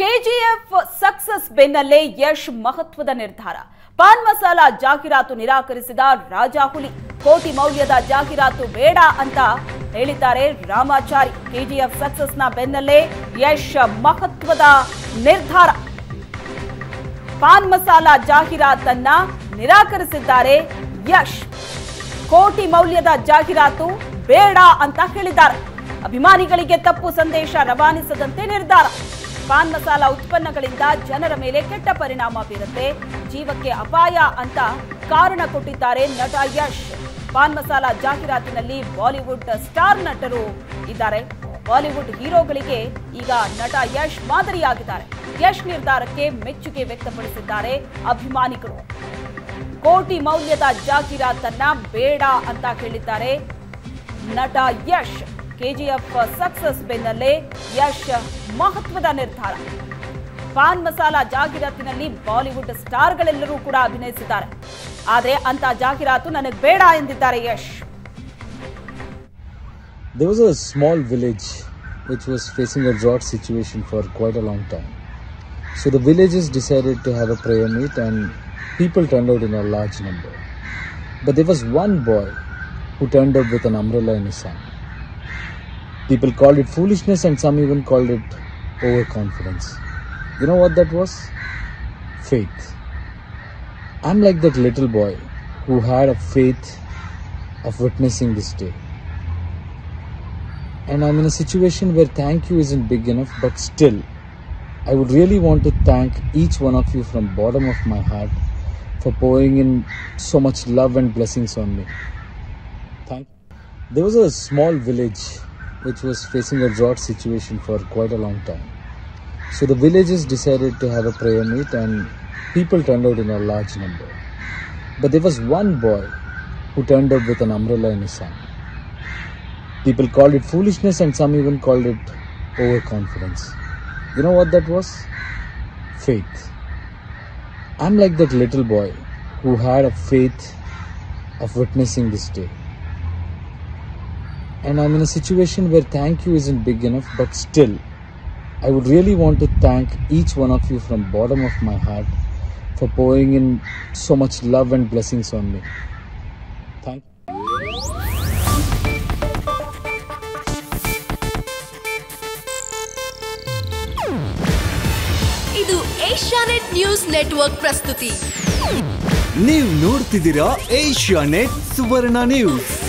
KGF success ಬೆನ್ನಲ್ಲೇ ಯಶ್ ಮಹತ್ವದ ನಿರ್ಧಾರ ಪಾನ್ ಮಸಾಲಾ ಜಾಹೀರಾತು ನಿರಾಕರಿಸಿದ ರಾಜಾಹುಲಿ ಕೋಟಿ ಮೌಲ್ಯದ ಜಾಹೀರಾತು ಬೇಡ ಅಂತ ಹೇಳಿದ್ದಾರೆ ರಾಮಾಚಾರಿ KGF ಸಕ್ಸಸ್ನ ಬೆನ್ನಲ್ಲೇ ಯಶ್ ಮಹತ್ವದ ನಿರ್ಧಾರ ಪಾನ್ ಮಸಾಲಾ ಜಾಹೀರಾತನ್ನ ನಿರಾಕರಿಸಿದ್ದಾರೆ ಯಶ್ ಕೋಟಿ ಮೌಲ್ಯದ ಜಾಹೀರಾತು ಬೇಡ ಅಂತ ಹೇಳಿದ್ದಾರೆ ಅಭಿಮಾನಿಗಳಿಗೆ ತಪ್ಪು ಸಂದೇಶ ರವಾನಿಸದಂತೆ ನಿರ್ಧಾರ ಪಾನ್ ಮಸಾಲಾ ಉತ್ಪನ್ನಗಳಿಂದ ಜನರ ಮೇಲೆ ಕೆಟ್ಟ ಪರಿಣಾಮ ಬೀರುತ್ತೆ ಜೀವಕ್ಕೆ ಅಪಾಯ ಅಂತ ಕಾರಣ ಕೊಟ್ಟಿದ್ದಾರೆ ನಟ ಯಶ್ ಪಾನ್ ಮಸಾಲಾ ಜಾಹೀರಾತಿನಲ್ಲಿ ಬಾಲಿವುಡ್ ಸ್ಟಾರ್ ನಟರು ಇದ್ದಾರೆ ಬಾಲಿವುಡ್ ಹೀರೋಗಳಿಗೆ ಈಗ ನಟ ಯಶ್ ಮಾದರಿಯಾಗಿದ್ದಾರೆ ಯಶ್ ನಿರ್ಧಾರಕ್ಕೆ ಮೆಚ್ಚುಗೆ ವ್ಯಕ್ತಪಡಿಸಿದ್ದಾರೆ ಅಭಿಮಾನಿಗಳು ಕೋಟಿ ಮೌಲ್ಯದ ಜಾಹೀರಾತನ್ನ ಬೇಡ ಅಂತ ಹೇಳಿದ್ದಾರೆ ನಟ ಯಶ್ KGF ಸಕ್ಸಸ್ ಬೆನ್ನಲ್ಲೇ ಯಶ್ ಮಹತ್ವದ ನಿರ್ಧಾರ ಪಾನ್ ಮಸಾಲಾ ಜಾಹೀರಾತಿನಲ್ಲಿ ಬಾಲಿವುಡ್ ಸ್ಟಾರ್ಗಳೆಲ್ಲರೂ ಕೂಡ ಅಭಿನಯಿಸಿದ್ದಾರೆ ಆದರೆ ಅಂತ ಜಾಹೀರಾತು ನನಗೆ ಬೇಡ ಎಂದಿದ್ದಾರೆ Yash There was a small village which was facing a drought situation for quite a long time. So the villagers decided to have a prayer meet and people turned out in a large number. But there was one boy who turned up with an umbrella in his hand. People called it foolishness and some even called it overconfidence. You know what that was? Faith. I'm like that little boy who had a faith of witnessing this day. And I'm in a situation where thank you isn't big enough, but still, I would really want to thank each one of you from bottom of my heart for pouring in so much love and blessings on me. Thank you. There was a small village which was facing a drought situation for quite a long time. So the villagers decided to have a prayer meet and people turned out in a large number. But there was one boy who turned up with an umbrella in his hand. People called it foolishness and some even called it overconfidence. You know what that was? Faith. I'm like that little boy who had a faith of witnessing this day. And I'm in a situation where thank you isn't big enough, but still, I would really want to thank each one of you from bottom of my heart for pouring in so much love and blessings on me. Thank you. Idu Asianet News Network Prastuti. Neevu noortidira Asianet Suvarna News.